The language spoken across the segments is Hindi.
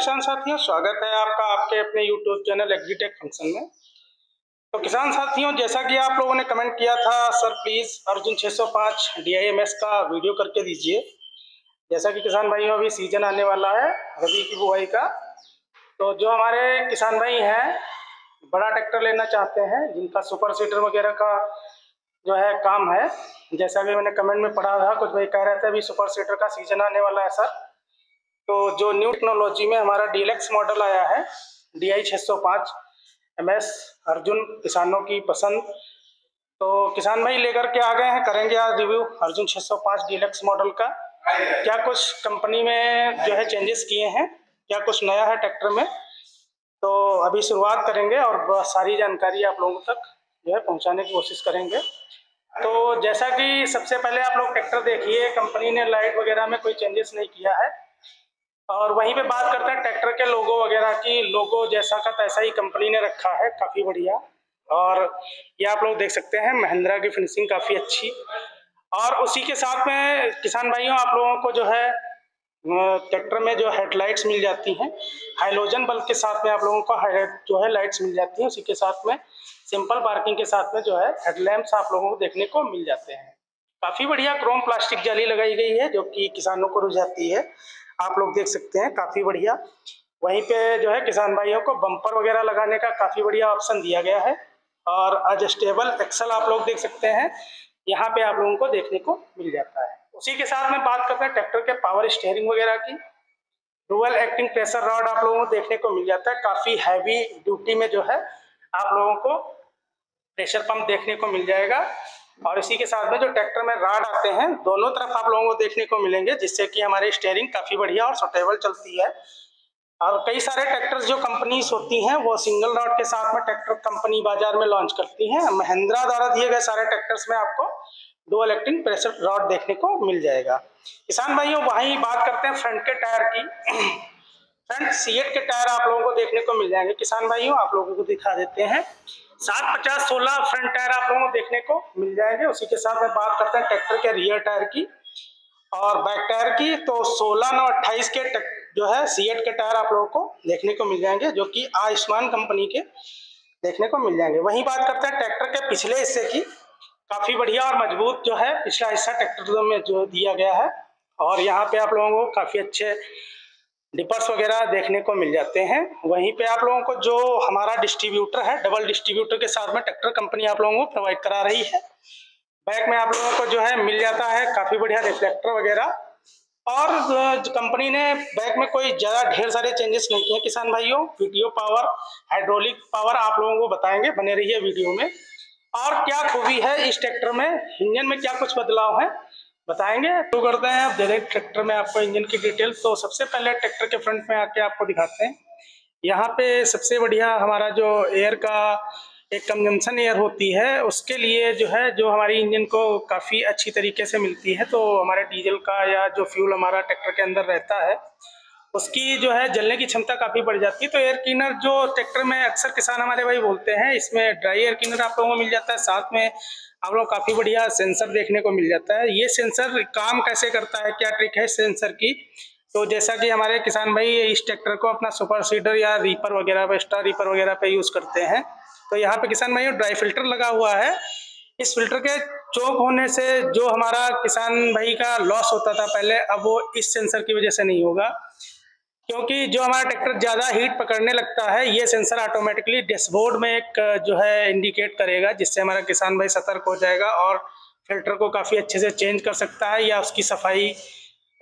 किसान साथियों, स्वागत है आपका आपके अपने YouTube चैनल एग्रीटेक फंक्शन में। तो किसान साथियों, जैसा कि आप लोगों ने कमेंट किया था, sir please Arjun 605 DI MS का वीडियो करके दीजिए। जैसा कि किसान भाइयों, अभी सीजन आने वाला है रबी की बुआई का, तो जो हमारे किसान भाई हैं बड़ा ट्रैक्टर लेना चाहते हैं, जिनका सुपर सीटर वगैरह का जो है काम है, जैसा कि मैंने कमेंट में पढ़ा था, कुछ भाई कह रहे थे अभी सुपर सीटर का सीजन आने वाला है सर। तो जो न्यू टेक्नोलॉजी में हमारा डीलक्स मॉडल आया है DI 605 MS, अर्जुन किसानों की पसंद। तो किसान भाई लेकर के आ गए हैं, करेंगे आज रिव्यू अर्जुन 605 डीलक्स मॉडल का। क्या कुछ कंपनी में जो है चेंजेस किए हैं, क्या कुछ नया है ट्रैक्टर में, तो अभी शुरुआत करेंगे और सारी जानकारी आप लोगों तक जो है पहुँचाने की कोशिश करेंगे। तो जैसा कि सबसे पहले आप लोग ट्रैक्टर देखिए, कंपनी ने लाइट वगैरह में कोई चेंजेस नहीं किया है। और वहीं पे बात करते हैं ट्रैक्टर के लोगो वगैरह की। लोगो जैसा का तैसा ही कंपनी ने रखा है, काफ़ी बढ़िया। और ये आप लोग देख सकते हैं महिंद्रा की फिनिशिंग काफ़ी अच्छी। और उसी के साथ में किसान भाइयों, आप लोगों को जो है ट्रैक्टर में जो हेडलाइट्स मिल जाती हैं, हाइलोजन बल्ब के साथ में आप लोगों को जो है लाइट्स मिल जाती हैं। उसी के साथ में सिंपल पार्किंग के साथ में जो है हेडलैम्प्स आप लोगों को देखने को मिल जाते हैं। काफ़ी बढ़िया क्रोम प्लास्टिक जाली लगाई गई है, जो कि किसानों को रुझाती है, आप लोग देख सकते हैं काफ़ी बढ़िया। वहीं पे जो है किसान भाइयों को बम्पर वगैरह लगाने का काफ़ी बढ़िया ऑप्शन दिया गया है। और एडजस्टेबल एक्सल आप लोग देख सकते हैं, यहाँ पे आप लोगों को देखने को मिल जाता है। उसी के साथ में बात करते हैं ट्रैक्टर के पावर स्टीयरिंग वगैरह की। डुअल एक्टिंग प्रेशर रॉड आप लोगों को देखने को मिल जाता है। काफ़ी हैवी ड्यूटी में जो है आप लोगों को प्रेशर पंप देखने को मिल जाएगा। और इसी के साथ में जो ट्रैक्टर में राड आते हैं, दोनों तरफ आप लोगों को देखने को मिलेंगे, जिससे कि हमारी स्टीयरिंग काफ़ी बढ़िया और सुटेबल चलती है। और कई सारे ट्रैक्टर्स जो कंपनीज होती हैं, वो सिंगल रॉड के साथ में ट्रैक्टर कंपनी बाजार में लॉन्च करती हैं। महिंद्रा द्वारा दिए गए सारे ट्रैक्टर्स में आपको डुअल एक्टिंग प्रेशर रॉड देखने को मिल जाएगा। किसान भाइयों, वहीं बात करते हैं फ्रंट के टायर की। फ्रंट सीएट के टायर आप लोगों को देखने को मिल जाएंगे। किसान भाइयों, आप लोगों को दिखा देते हैं 750/16 फ्रंट टायर आप लोगों को देखने को मिल जाएंगे। उसी के साथ में बात करते हैं ट्रैक्टर के रियर टायर की और बैक टायर की। तो 16/9 28 के जो है सीएट के टायर आप लोगों को देखने को मिल जाएंगे, जो कि आयुष्मान कंपनी के देखने को मिल जाएंगे। वहीं बात करते हैं ट्रैक्टर के पिछले हिस्से की। काफ़ी बढ़िया और मजबूत जो है पिछला हिस्सा ट्रैक्टर में जो दिया गया है। और यहाँ पर आप लोगों को काफ़ी अच्छे डिपर्स वगैरह देखने को मिल जाते हैं। वहीं पे आप लोगों को जो हमारा डिस्ट्रीब्यूटर है, डबल डिस्ट्रीब्यूटर के साथ में ट्रैक्टर कंपनी आप लोगों को प्रोवाइड करा रही है। बैक में आप लोगों को जो है मिल जाता है काफ़ी बढ़िया रिफ्लेक्टर वगैरह। और कंपनी ने बैक में कोई ज़्यादा ढेर सारे चेंजेस नहीं किए किसान भाइयों। वीडियो पावर, हाइड्रोलिक पावर आप लोगों को बताएंगे, बने रहिए वीडियो में। और क्या खूबी है इस ट्रैक्टर में, इंजन में क्या कुछ बदलाव है बताएंगे। शुरू करते हैं अब डायरेक्ट ट्रैक्टर में आपको इंजन की डिटेल। तो सबसे पहले ट्रैक्टर के फ्रंट में आके आपको दिखाते हैं। यहाँ पे सबसे बढ़िया हमारा जो एयर का एक कंजम्पशन एयर होती है, उसके लिए जो है जो हमारी इंजन को काफ़ी अच्छी तरीके से मिलती है। तो हमारे डीजल का या जो फ्यूल हमारा ट्रैक्टर के अंदर रहता है, उसकी जो है जलने की क्षमता काफ़ी बढ़ जाती है। तो एयर क्लीनर जो ट्रैक्टर में अक्सर किसान हमारे भाई बोलते हैं, इसमें ड्राई एयर क्लीनर आप लोगों को मिल जाता है। साथ में आप लोग काफ़ी बढ़िया सेंसर देखने को मिल जाता है। ये सेंसर काम कैसे करता है, क्या ट्रिक है सेंसर की, तो जैसा कि हमारे किसान भाई इस ट्रैक्टर को अपना सुपर सीडर या रीपर वगैरह पे, स्टार रीपर वगैरह पे यूज़ करते हैं। तो यहाँ पे किसान भाई ड्राई फिल्टर लगा हुआ है। इस फिल्टर के चौक होने से जो हमारा किसान भाई का लॉस होता था पहले, अब वो इस सेंसर की वजह से नहीं होगा, क्योंकि जो हमारा ट्रैक्टर ज़्यादा हीट पकड़ने लगता है, ये सेंसर ऑटोमेटिकली डैशबोर्ड में एक जो है इंडिकेट करेगा, जिससे हमारा किसान भाई सतर्क हो जाएगा और फिल्टर को काफ़ी अच्छे से चेंज कर सकता है या उसकी सफाई।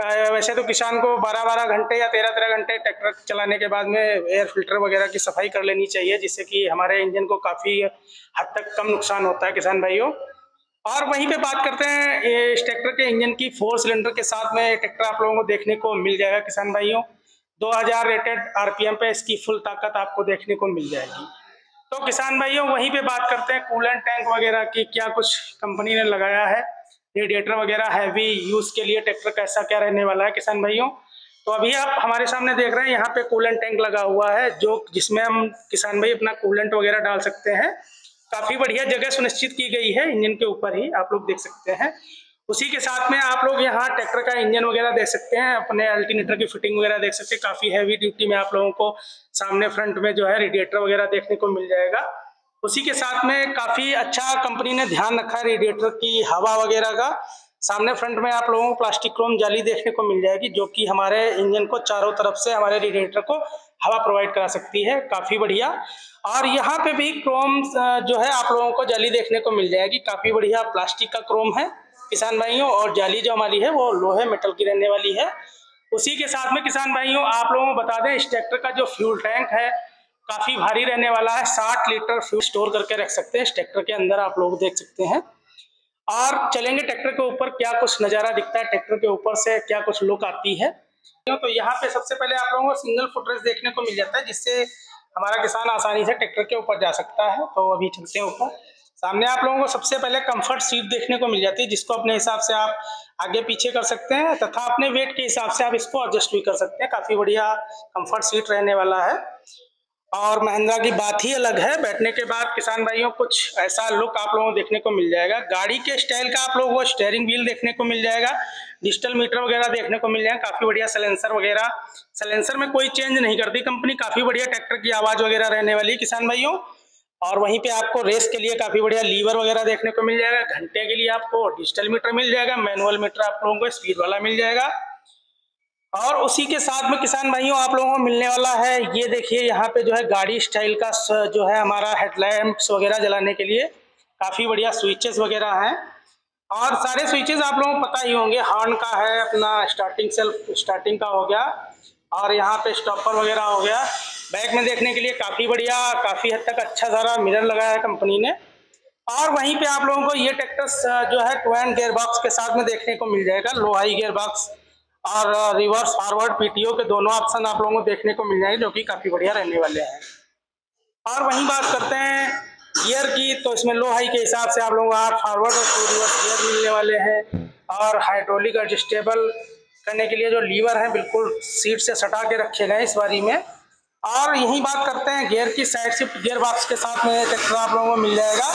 वैसे तो किसान को 12-12 घंटे या 13-13 घंटे ट्रैक्टर चलाने के बाद में एयर फिल्टर वगैरह की सफाई कर लेनी चाहिए, जिससे कि हमारे इंजन को काफ़ी हद तक कम नुकसान होता है किसान भाइयों। और वहीं पे बात करते हैं इस ट्रैक्टर के इंजन की। 4 सिलेंडर के साथ में ट्रैक्टर आप लोगों को देखने को मिल जाएगा किसान भाइयों। 2000 रेटेड आरपीएम पे इसकी फुल ताकत आपको देखने को मिल जाएगी। तो किसान भाइयों, वहीं पे बात करते हैं कूलेंट टैंक वगैरह की। क्या कुछ कंपनी ने लगाया है, रेडिएटर वगैरह हैवी यूज़ के लिए ट्रैक्टर कैसा क्या रहने वाला है किसान भाइयों। तो अभी आप हमारे सामने देख रहे हैं, यहाँ पे कूलेंट टैंक लगा हुआ है, जो जिसमें हम किसान भाई अपना कूलेंट वगैरह डाल सकते हैं। काफ़ी बढ़िया जगह सुनिश्चित की गई है इंजन के ऊपर ही, आप लोग देख सकते हैं। उसी के साथ में आप लोग यहाँ ट्रैक्टर का इंजन वगैरह देख सकते हैं, अपने अल्टरनेटर की फिटिंग वगैरह देख सकते हैं। काफ़ी हैवी ड्यूटी में आप लोगों को सामने फ्रंट में जो है रेडिएटर वगैरह देखने को मिल जाएगा। उसी के साथ में काफ़ी अच्छा कंपनी ने ध्यान रखा है रेडिएटर की हवा वगैरह का। सामने फ्रंट में आप लोगों को प्लास्टिक क्रोम जाली देखने को मिल जाएगी, जो कि हमारे इंजन को चारों तरफ से हमारे रेडिएटर को हवा प्रोवाइड करा सकती है, काफ़ी बढ़िया। और यहाँ पे भी क्रोम जो है आप लोगों को जाली देखने को मिल जाएगी, काफ़ी बढ़िया प्लास्टिक का क्रोम है किसान भाइयों। और जाली जो हमारी है वो लोहे मेटल की रहने वाली है। उसी के साथ में किसान भाइयों आप लोगों को बता दें, इस ट्रैक्टर का जो फ्यूल टैंक है काफ़ी भारी रहने वाला है, 60 लीटर फ्यूल स्टोर करके रख सकते हैं इस ट्रैक्टर के अंदर, आप लोग देख सकते हैं। और चलेंगे ट्रैक्टर के ऊपर, क्या कुछ नज़ारा दिखता है ट्रैक्टर के ऊपर से, क्या कुछ लुक आती है। तो यहाँ पे सबसे पहले आप लोगों को सिंगल फुटरेस्ट देखने को मिल जाता है, जिससे हमारा किसान आसानी से ट्रैक्टर के ऊपर जा सकता है। तो अभी चलते हैं ऊपर। सामने आप लोगों को सबसे पहले कंफर्ट सीट देखने को मिल जाती है, जिसको अपने हिसाब से आप आगे पीछे कर सकते हैं तथा अपने वेट के हिसाब से आप इसको एडजस्ट भी कर सकते हैं। काफ़ी बढ़िया कंफर्ट सीट रहने वाला है। और महिंद्रा की बात ही अलग है। बैठने के बाद किसान भाइयों कुछ ऐसा लुक आप लोगों को देखने को मिल जाएगा। गाड़ी के स्टाइल का आप लोगों को स्टेयरिंग व्हील देखने को मिल जाएगा, डिजिटल मीटर वगैरह देखने को मिल जाएगा, काफ़ी बढ़िया साइलेंसर वगैरह। साइलेंसर में कोई चेंज नहीं करती कंपनी, काफ़ी बढ़िया ट्रैक्टर की आवाज़ वगैरह रहने वाली है किसान भाइयों। और वहीं पर आपको रेस के लिए काफ़ी बढ़िया लीवर वगैरह देखने को मिल जाएगा। घंटे के लिए आपको डिजिटल मीटर मिल जाएगा, मैनुअल मीटर आप लोगों को स्पीड वाला मिल जाएगा। और उसी के साथ में किसान भाइयों आप लोगों को मिलने वाला है, ये देखिए यहाँ पे जो है गाड़ी स्टाइल का जो है हमारा हेडलैम्प्स वगैरह जलाने के लिए काफ़ी बढ़िया स्विचेस वगैरह हैं। और सारे स्विचेस आप लोगों को पता ही होंगे, हॉर्न का है अपना, स्टार्टिंग सेल्फ स्टार्टिंग का हो गया, और यहाँ पे स्टॉपर वगैरह हो गया। बैक में देखने के लिए काफ़ी बढ़िया, काफ़ी हद तक अच्छा सारा मिरर लगाया है कंपनी ने। और वहीं पर आप लोगों को ये ट्रैक्टर जो है 2 गियरबॉक्स के साथ में देखने को मिल जाएगा, लो हाई गियरबॉक्स और रिवर्स फॉरवर्ड पीटीओ के दोनों ऑप्शन आप लोगों को देखने को मिल जाएंगे, जो कि काफ़ी बढ़िया रहने वाले हैं। और वहीं बात करते हैं गियर की, तो इसमें लो हाई के हिसाब से आप लोगों को फॉरवर्ड और रिवर्स गियर मिलने वाले हैं। और हाइड्रोलिक एडजस्टेबल करने के लिए जो लीवर है बिल्कुल सीट से सटा के रखे गए इस बारी में। और यहीं बात करते हैं गियर की, साइड शिफ्ट गियर बॉक्स के साथ में ट्रैक्टर आप लोगों को मिल जाएगा।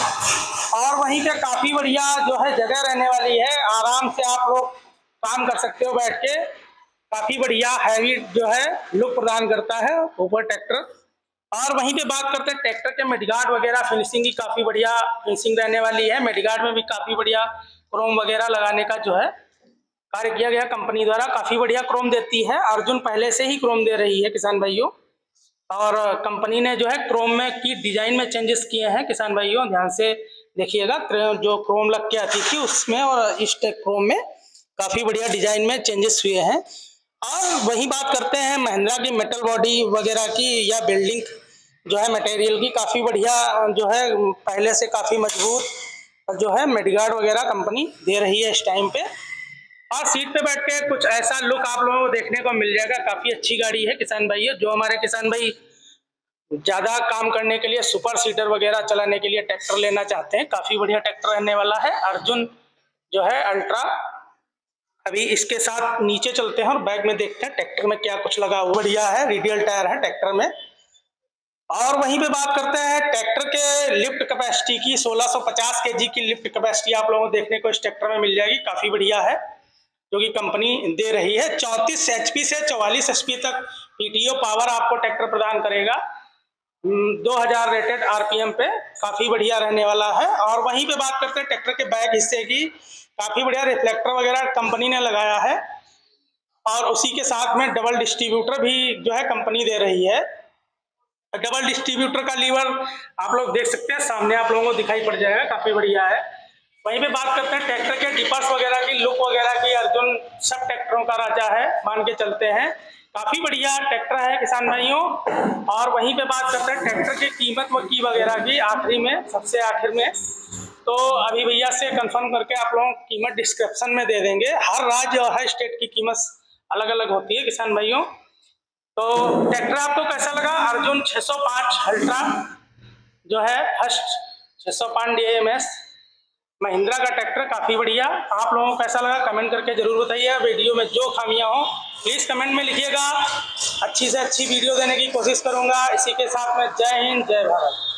और वहीं पर काफ़ी बढ़िया जो है जगह रहने वाली है, आराम से आप लोग काम कर सकते हो बैठ के। काफ़ी बढ़िया हैवी जो है लुक प्रदान करता है ऊपर ट्रैक्टर। और वहीं पे बात करते हैं ट्रैक्टर के मेडगार्ड वगैरह फिनिशिंग की, काफ़ी बढ़िया फिनिशिंग रहने वाली है। मेडगार्ड में भी काफ़ी बढ़िया क्रोम वगैरह लगाने का जो है कार्य किया गया कंपनी द्वारा, काफ़ी बढ़िया क्रोम देती है। अर्जुन पहले से ही क्रोम दे रही है किसान भाइयों, और कंपनी ने जो है क्रोम में की डिज़ाइन में चेंजेस किए हैं किसान भाइयों, ध्यान से देखिएगा। जो क्रोम लग के आती थी उसमें और इस क्रोम में काफ़ी बढ़िया डिज़ाइन में चेंजेस हुए हैं। और वहीं बात करते हैं महिंद्रा की मेटल बॉडी वगैरह की, या बिल्डिंग जो है मटेरियल की, काफ़ी बढ़िया जो है पहले से काफ़ी मजबूत जो है मेडगार्ड वगैरह कंपनी दे रही है इस टाइम पे। और सीट पे बैठ के कुछ ऐसा लुक आप लोगों को देखने को मिल जाएगा। काफ़ी अच्छी गाड़ी है किसान भाइयों, जो हमारे किसान भाई ज़्यादा काम करने के लिए सुपर सीटर वगैरह चलाने के लिए ट्रैक्टर लेना चाहते हैं, काफ़ी बढ़िया ट्रैक्टर रहने वाला है अर्जुन जो है अल्ट्रा। अभी इसके साथ नीचे चलते हैं और बैग में देखते हैं ट्रैक्टर में क्या कुछ लगा हुआ। बढ़िया है, रेडियल टायर है ट्रैक्टर में। और वहीं पे बात करते हैं ट्रैक्टर के लिफ्ट कैपेसिटी की, 1650 केजी की लिफ्ट कैपेसिटी आप लोगों को देखने को इस ट्रैक्टर में मिल जाएगी, काफ़ी बढ़िया है जो कि कंपनी दे रही है। 34 HP से 44 HP तक पीटीओ पावर आपको ट्रैक्टर प्रदान करेगा, 2000 रेटेड RPM पे, काफ़ी बढ़िया रहने वाला है। और वहीं पे बात करते हैं ट्रैक्टर के बैक हिस्से की, काफ़ी बढ़िया रिफ्लेक्टर वगैरह कंपनी ने लगाया है। और उसी के साथ में डबल डिस्ट्रीब्यूटर भी जो है कंपनी दे रही है। डबल डिस्ट्रीब्यूटर का लीवर आप लोग देख सकते हैं, सामने आप लोगों को दिखाई पड़ जाएगा, काफ़ी बढ़िया है। वहीं पे बात करते हैं ट्रैक्टर के डिपर्स वगैरह की, लुक वगैरह की। अर्जुन सब ट्रैक्टरों का राजा है मान के चलते हैं, काफ़ी बढ़िया ट्रैक्टर है किसान भाइयों। और वहीं पे बात करते हैं ट्रैक्टर की कीमत वगैरह की, आखिरी में, सबसे आखिर में। तो अभी भैया से कंफर्म करके आप लोगों की कीमत डिस्क्रिप्शन में दे देंगे। हर राज्य और हर स्टेट की कीमत अलग अलग होती है किसान भाइयों। तो ट्रैक्टर आपको कैसा लगा? अर्जुन 605 अल्ट्रा जो है फर्स्ट 605 DI MS महिंद्रा का ट्रैक्टर, काफ़ी बढ़िया। आप लोगों को कैसा लगा कमेंट करके ज़रूर बताइए। वीडियो में जो खामियाँ हों प्लीज़ कमेंट में लिखिएगा, अच्छी से अच्छी वीडियो देने की कोशिश करूँगा। इसी के साथ में जय हिंद, जय भारत।